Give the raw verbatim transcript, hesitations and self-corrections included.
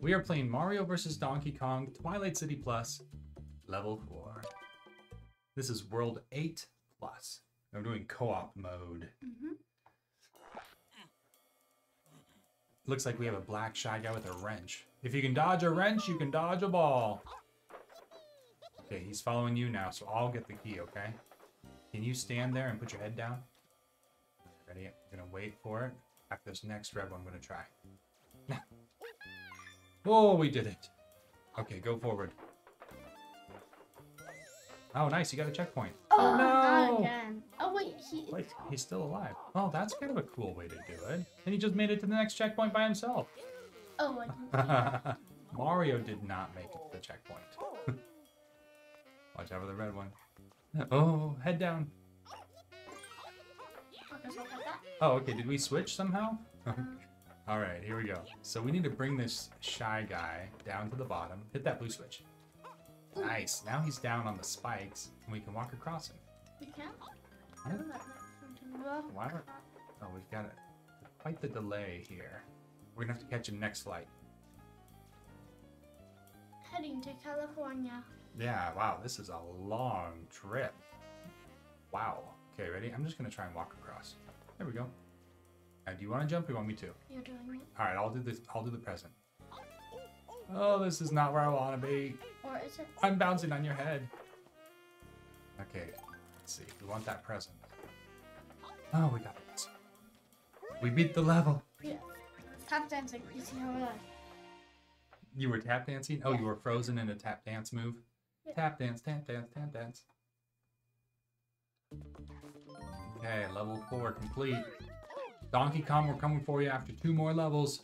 We are playing Mario versus. Donkey Kong, Twilight City Plus, level four. This is World eight Plus. I'm doing co-op mode. Mm-hmm. Looks like we have a black shy guy with a wrench. If you can dodge a wrench, you can dodge a ball. Okay, he's following you now, so I'll get the key, okay? Can you stand there and put your head down? Ready? I'm gonna wait for it. After this next red one, I'm gonna try. Whoa, we did it. Okay, go forward. Oh, nice, you got a checkpoint. Oh, no! Not again. Oh, wait, he... wait, he's still alive. Oh, that's kind of a cool way to do it. And he just made it to the next checkpoint by himself. Oh, I didn't see that. Mario did not make it to the checkpoint. Watch out for the red one. Oh, head down. Oh, okay, did we switch somehow? All right, here we go. So we need to bring this shy guy down to the bottom. Hit that blue switch. Nice. Now he's down on the spikes, and we can walk across him. We can? Yeah. Why are... oh, we've got a... quite the delay here. We're gonna have to catch him next flight. Heading to California. Yeah, wow, this is a long trip. Wow. Okay, ready? I'm just gonna try and walk across. There we go. Now, do you want to jump or do you want me to? You're doing it. Alright, I'll do this. I'll do the present. Oh, this is not where I want to be. Or is it? I'm bouncing on your head. Okay, let's see. We want that present. Oh, we got it. We beat the level. Yeah. Tap dancing. You see how I like. You were tap dancing? Oh, yeah. You were frozen in a tap dance move? Yeah. Tap dance, tap dance, tap dance. Okay, level four complete. Donkey Kong, we're coming for you after two more levels.